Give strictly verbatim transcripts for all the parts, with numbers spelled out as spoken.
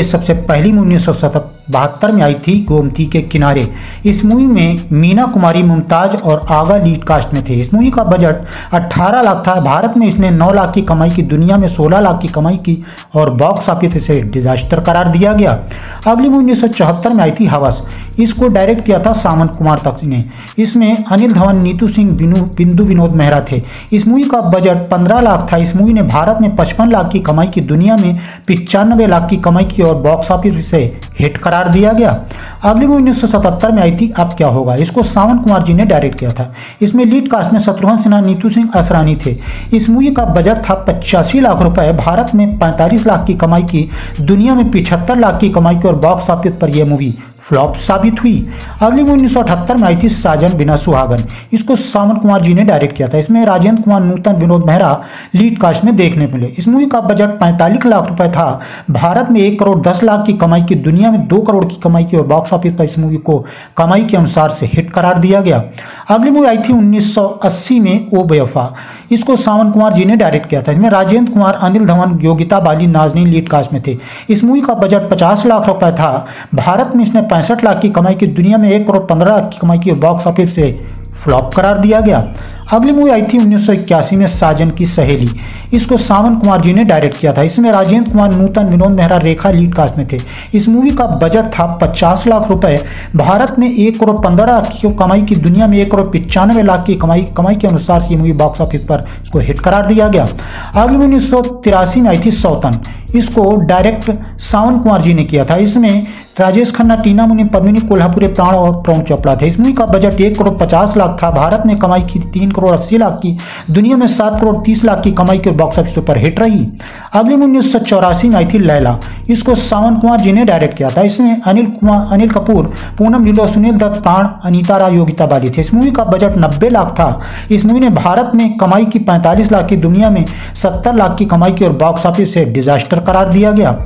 की सबसे पहली मूवी उन्नीस सौ बहत्तर में आई थी गोमती के किनारे। इस मूवी में मीना कुमारी, मुमताज और आगा लीड कास्ट में थे। इस मूवी का बजट अठारह लाख था। भारत में इसने नौ लाख की कमाई की, दुनिया में सोलह लाख की कमाई की और बॉक्स ऑफिस इसे डिजास्टर करार दिया गया। अगली मूवी उन्नीस सौ चौहत्तर में आई थी हवस। इसको डायरेक्ट किया था सावन कुमार तक ने। इसमें अनिल धवन, नीतू सिंह, बिंदु, विनोद मेहरा थे। इस मूवी का बजट पंद्रह लाख था। इस मूवी ने भारत में पचपन लाख की कमाई की, दुनिया में पचानवे लाख की कमाई की और बॉक्स ऑफिस इसे हिट करार दिया गया। अगली मूवी उन्नीस सौ सतहत्तर में आई थी अब क्या होगा। इसको सावन कुमार जी ने डायरेक्ट किया था। इसमें लीड कास्ट में शत्रुघ्न सिन्हा, नीतू सिंह, असरानी थे। इस मूवी का बजट था पचासी लाख रुपए। भारत में पैंतालीस लाख की कमाई की, दुनिया में पचहत्तर लाख की कमाई की और बॉक्स ऑफिस पर यह मूवी फ्लॉप साबित हुई। अगली मूवी उन्नीस सौ अठहत्तर में आई थी साजन बिना सुहागन। इसको सावन कुमार जी ने डायरेक्ट किया था। इसमें राजेंद्र कुमार, नूतन, विनोद मेहरा लीड कास्ट में देखने को मिले। इस मूवी का बजट पैंतालीस लाख रुपए था। भारत में एक करोड़ दस लाख की कमाई की, दुनिया में दो करोड़ की कमाई की और बॉक्स ऑफिस पर इस मूवी को कमाई के अनुसार से हिट करार दिया गया। अगली मूवी आई थी उन्नीस सौ अस्सी में ओ बेवफा। इसको सावन कुमार जी ने डायरेक्ट किया था। इसमें राजेंद्र कुमार, अनिल धवन, योगिता बाली, नाजनी लीड कास्ट में थे। इस मूवी का बजट पचास लाख रुपए था। भारत में इसने पैंसठ लाख की कमाई की, दुनिया में एक करोड़ पंद्रह लाख की कमाई की और बॉक्स ऑफिस से फ्लॉप करार दिया गया। अगली मूवी आई थी उन्नीस सौ इक्यासी में साजन की सहेली। इसको सावन कुमार जी ने डायरेक्ट किया था। इसमें राजेंद्र कुमार, नूतन, विनोद मेहरा, रेखा लीड कास्ट में थे। इस मूवी का बजट था पचास लाख रुपए। भारत में एक करोड़ पंद्रह लाख की कमाई की, दुनिया में एक करोड़ पचानवे लाख की कमाई कमाई के अनुसार ये मूवी बॉक्स ऑफिस पर इसको हिट करार दिया गया। अगली मूवी उन्नीस सौ तिरासी में आई थी सौतन। इसको डायरेक्ट सावन कुमार जी ने किया था। इसमें राजेश खन्ना, टीना मुनि, पद्मिनी कोलहापुरे, प्राण और प्रेम चोपड़ा थे। इस मूवी का बजट एक करोड़ पचास लाख था। भारत में कमाई की तीन करोड़ अस्सी लाख की, दुनिया में सात करोड़ तीस लाख की कमाई के बॉक्स ऑफिस पर हिट रही। अगली मूवी उन्नीस सौ चौरासी में आई थी लैला। इसको सावन कुमार जी ने डायरेक्ट किया था। इसमें अनिल कुमार अनिल कपूर, पूनम ढिल्लों, सुनील दत्त, प्राण, अनीता राय, योगिता बाली थे। इस मूवी का बजट नब्बे लाख था। इस मूवी ने भारत में कमाई की पैंतालीस लाख की, दुनिया में सत्तर लाख की कमाई की और बॉक्स ऑफिस से डिजास्टर करार दिया गया।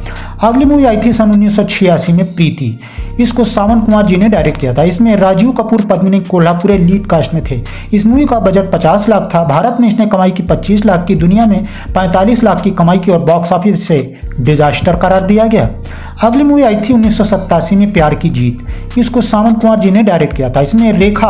अगली मूवी आई थी सन उन्नीस सौ छियासी में प्रीति। इसको सावन कुमार जी ने डायरेक्ट किया था। इसमें राजीव कपूर, पद्मिनी कोलहापुरे लीड कास्ट में थे। इस मूवी का बजट पचास लाख था। भारत में इसने कमाई की पच्चीस लाख की, दुनिया में पैंतालीस लाख की कमाई की और बॉक्स ऑफिस से डिजास्टर करार दिया गया। अगली मूवी आई थी उन्नीस सौ सत्तासी में प्यार की जीत। इसको सावन कुमार जी ने डायरेक्ट किया था। इसमें रेखा,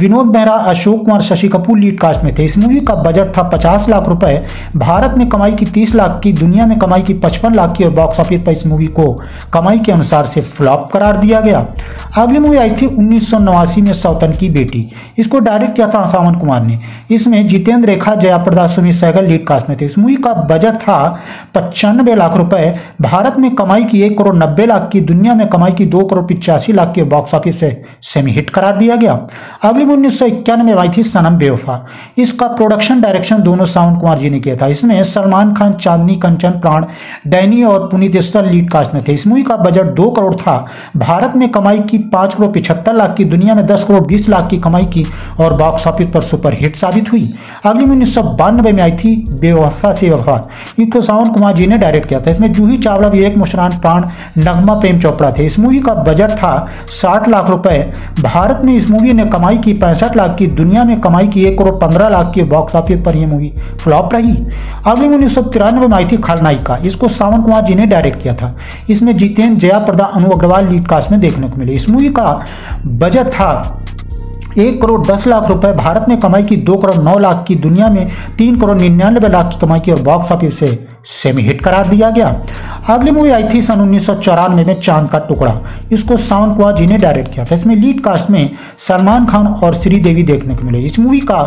विनोद मेहरा, अशोक कुमार, शशि कपूर लीड कास्ट में थे। इस मूवी का बजट था पचास लाख रुपए। भारत में कमाई की तीस लाख की, दुनिया में कमाई की पचपन लाख की और बॉक्स ऑफिस पर इस मूवी को कमाई के अनुसार से फ्लॉप करार दिया गया। अगली मूवी आई थी उन्नीस सौ नवासी में सौतन की बेटी। इसको डायरेक्ट किया था सावन कुमार ने। इसमें जितेंद्र, रेखा, जया प्रदा, सुनील सहगल लीड कास्ट में थे। इस मूवी का बजट था पचानवे लाख रुपए। भारत में कमाई की एक करोड़ नब्बे लाख की, दुनिया में कमाई की दो करोड़ पिचासी लाख की बॉक्स ऑफिस से सेमी हिट करार दिया गया। अगली मूवी उन्नीस सौ इक्यानवे में आई थी सनम बेवफा। इसका प्रोडक्शन डायरेक्शन दोनों सावन कुमार जी ने किया था। इसमें सलमान खान, चांदनी, कंचन, प्राण, डैनी और पुनीत देशर लीड कास्ट में थे। इस मूवी का बजट दो करोड़ था। भारत में कमाई की पाँच करोड़ पिछहत्तर लाख की, दुनिया में दस करोड़ बीस लाख की कमाई की और बॉक्स ऑफिस पर सुपर हिट साबित हुई। अगली मूवी उन्नीस सौ बानवे में आई थी बेवफा से वफा। इनको सावन कुमार जी ने डायरेक्ट किया था। इसमें जूही चावला, विवेक मुश्रान, प्राण, नगमा, प्रेम चोपड़ा थे। इस मूवी का बजट था साठ लाख रुपए। भारत में इस मूवी ने कमाई की पैंसठ लाख की, दुनिया में कमाई की एक करोड़ पंद्रह लाख की, बॉक्स ऑफिस पर यह मूवी फ्लॉप रही। अगली मूवी उन्नीस सौ तिरानवे में आई थी खलनायिका। इसको सावन कुमार जी ने डायरेक्ट किया था। इसमें जितेंद्र, जया प्रदा, अनु अग्रवाल लीड कास्ट में देखने को मिली। इस मूवी का बजट था एक करोड़ दस लाख रुपए। भारत में कमाई की दो करोड़ नौ लाख की, दुनिया में तीन करोड़ निन्यानवे लाख की कमाई की और बॉक्स ऑफिस से सेमी हिट करार दिया गया। अगली मूवी आई थी सन उन्नीस सौ चौरानवे में चांद का टुकड़ा। इसको सावन कुमार जी ने डायरेक्ट किया था। इसमें लीड कास्ट में सलमान खान और श्रीदेवी देखने को मिले। इस मूवी का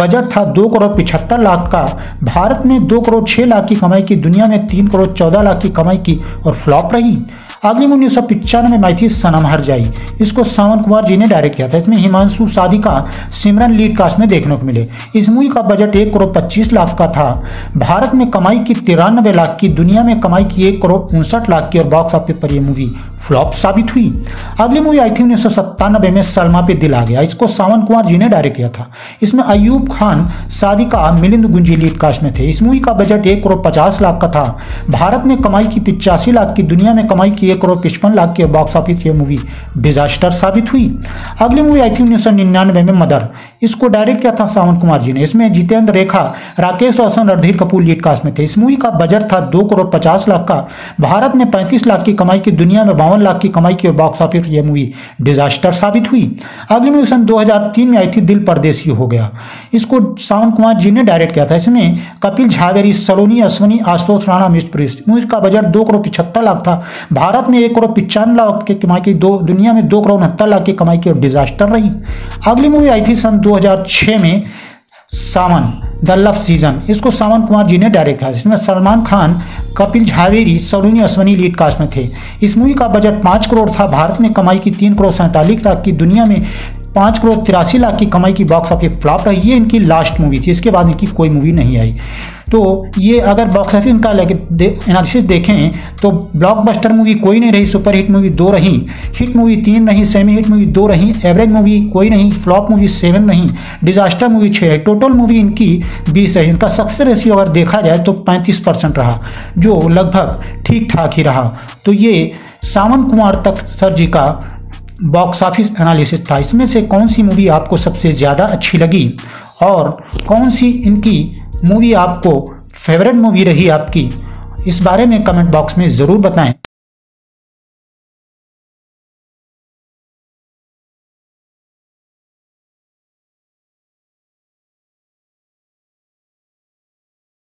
बजट था दो करोड़ पिछहत्तर लाख का। भारत में दो करोड़ छः लाख की कमाई की, दुनिया में तीन करोड़ चौदह लाख की कमाई की और फ्लॉप रही। अगली मूवी उन्नीस सौ पचानवे में आई थी सनम हर जाई। इसको सावन कुमार जी ने डायरेक्ट किया था। इसमें हिमांशु, साधिका, सिमरन लीड कास्ट में देखने को मिले। इस मूवी का बजट एक करोड़ पच्चीस लाख का था। भारत में कमाई की तिरानवे लाख की, दुनिया में कमाई की एक करोड़ उनसठ लाख की और बॉक्स ऑफिस पर यह मूवी फ्लॉप साबित हुई। अगली मूवी आई थी उन्नीस सौ सत्तानवे में सलमा पे दिल आ गया। इसको सावन कुमार जी ने डायरेक्ट किया था। इसमें अयूब खान, सादिका, मिलिंद गुंजी लीड कास्ट में थे। इस मूवी का बजट एक करोड़ पचास लाख का था। भारत में कमाई की पिचासी लाख की, दुनिया में कमाई की एक करोड़ पचपन लाख के बॉक्स ऑफिस ये मूवी डिजास्टर साबित हुई। अगली मूवी आई थी उन्नीस सौ निन्यानवे में मदर। इसको डायरेक्ट किया था सावन कुमार जी ने। इसमें जितेंद्र, रेखा, राकेश रोशन, रणधीर कपूर लीड कास्ट में थे। इस मूवी का बजट था दो करोड़ पचास लाख का। भारत में पैंतीस लाख की कमाई की, दुनिया में बावन लाख की कमाई की और बॉक्स ऑफिस ये मूवी डिजास्टर साबित हुई। अगली मूवी सन दो हजार तीन में आई थी दिल परदेसी हो गया। इसको सावन कुमार जी ने डायरेक्ट किया था। इसमें कपिल झावेरी, सलोनी, अश्वनी, आशुतोष राणा मिश्र प्रेस। मूवी का बजट दो करोड़ पिछहत्तर लाख था। भारत में एक करोड़ पचानवे लाख की कमाई की, दो दुनिया में दो करोड़ उनहत्तर लाख की कमाई की और डिजास्टर रही। अगली मूवी आई थी सन दो हजार छह में सावन द लव सीजन। इसको सावन कुमार जी ने डायरेक्ट किया। इसमें सलमान खान, कपिल झावेरी, सलोनी, अश्वनी लीड कास्ट में थे। इस मूवी का बजट पाँच करोड़ था। भारत में कमाई की तीन करोड़ सैंतालीस लाख की, दुनिया में पाँच करोड़ तिरासी लाख की कमाई की, बॉक्स ऑफिस फ्लॉप रही। ये इनकी लास्ट मूवी थी, इसके बाद इनकी कोई मूवी नहीं आई। तो ये अगर बॉक्स ऑफिस इनका एनालिसिस देखें तो ब्लॉकबस्टर मूवी कोई नहीं रही, सुपर हिट मूवी दो रहीं, हिट मूवी तीन रहीं, सेमी हिट मूवी दो रहीं, एवरेज मूवी कोई नहीं, फ्लॉप मूवी सेवन रहीं, डिजास्टर मूवी छः रही। टोटल मूवी इनकी बीस रही। इनका सक्सेस रेशियो अगर देखा जाए तो पैंतीस परसेंट रहा, जो लगभग ठीक ठाक ही रहा। तो ये सावन कुमार तक सर जी का बॉक्स ऑफिस एनालिसिस था। इसमें से कौन सी मूवी आपको सबसे ज़्यादा अच्छी लगी और कौन सी इनकी मूवी आपको फेवरेट मूवी रही आपकी, इस बारे में कमेंट बॉक्स में ज़रूर बताएं।